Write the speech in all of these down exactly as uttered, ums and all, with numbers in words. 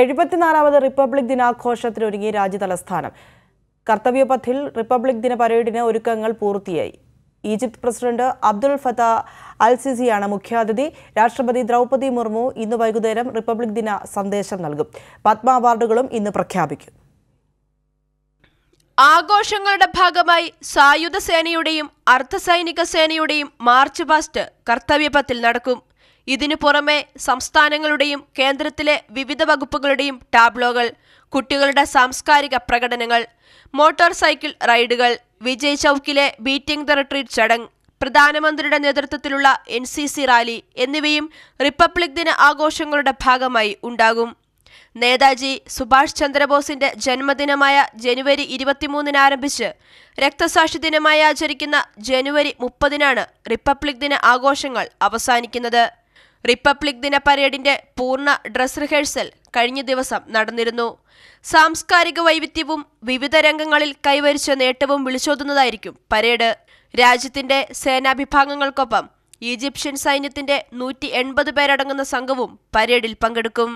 എഴുപത്തിനാലാമത് republic ദിനാഘോഷത്തിനൊരുങ്ങി രാജ്യതലസ്ഥാനം. കർത്തവ്യപഥിൽ republic ദിന പരേഡിന് ഒരുക്കങ്ങൾ പൂർത്തിയായി. Egypt president Abdul Fattah al സിസിയാണ് മുഖ്യാതിഥി. രാഷ്ട്രപതി ദ്രൗപദി മുർമു ഇന്ന് വൈകുന്നേരം റിപ്പബ്ലിക് ദിന സന്ദേശം നൽകും. പത്മ അവാർഡുകളും ഇന്ന് പ്രഖ്യാപിക്കും. ആഘോഷങ്ങളുടെ ഭാഗമായി സായുധ സേനയുടെയും അർദ്ധസൈനിക സേനയുടെയും മാർച്ച് പാസ്റ്റ് കർത്തവ്യപഥിൽ നടക്കും. ഇതിനു പുറമെ സംസ്ഥാനങ്ങളുടെയും കേന്ദ്രത്തിലെ വിവിധ വകുപ്പുകളുടെയും ടാബ്ലോകൾ, കുട്ടികളുടെ സാംസ്കാരിക പ്രകടനങ്ങൾ, മോട്ടോർ സൈക്കിൾ റൈഡുകൾ, വിജയ് ചൌക്കിലെ ബീറ്റിംഗ് ദ റിട്രീറ്റ് ചടങ്ങ്, പ്രധാനമന്ത്രിയുടെ നേതൃത്വത്തിലുള്ള എൻ സി സി റാലി എന്നിവയും റിപ്പബ്ലിക് ദിന ആഘോഷങ്ങളുടെ ഭാഗമായി ഉണ്ടാകും. നേതാജി സുഭാഷ് ചന്ദ്രബോസിന്റെ ജന്മദിനമായ ജനുവരി ഇരുപത്തിമൂന്നിന് ആരംഭിച്ച് രക്തസാക്ഷി ദിനമായി ആചരിക്കുന്ന ജനുവരി മുപ്പതിനാണ് റിപ്പബ്ലിക് ദിന ആഘോഷങ്ങൾ അവസാനിക്കുന്നത്. റിപ്പബ്ലിക് ദിന പരേഡിന്റെ പൂർണ്ണ ഡ്രസ് റിഹേഴ്സൽ കഴിഞ്ഞ ദിവസം നടന്നിരുന്നു. സാംസ്കാരിക വൈവിധ്യവും വിവിധ രംഗങ്ങളിൽ കൈവരിച്ച നേട്ടവും വിളിച്ചോതുന്നതായിരിക്കും പരേഡ്. രാജ്യത്തിന്റെ സേനാവിഭാഗങ്ങൾക്കൊപ്പം ഈജിപ്ഷ്യൻ സൈന്യത്തിന്റെ നൂറ്റി എൺപത് പേരടങ്ങുന്ന സംഘവും പരേഡിൽ പങ്കെടുക്കും.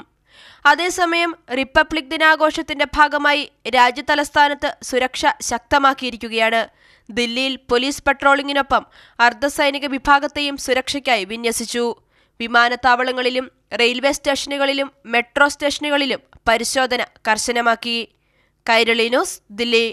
അതേസമയം റിപ്പബ്ലിക് ദിനാഘോഷത്തിന്റെ ഭാഗമായി രാജ്യതലസ്ഥാനത്ത് സുരക്ഷ ശക്തമാക്കിയിരിക്കുകയാണ്. ദില്ലിയിൽ പോലീസ് പട്രോളിംഗിനൊപ്പം അർദ്ധസൈനിക വിഭാഗത്തെയും സുരക്ഷയ്ക്കായി വിന്യസിച്ചു. വിമാനത്താവളങ്ങളിലും റെയിൽവേ സ്റ്റേഷനുകളിലും മെട്രോ സ്റ്റേഷനുകളിലും പരിശോധന കർശനമാക്കി. കൈരളി ന്യൂസ്, ദില്ലി.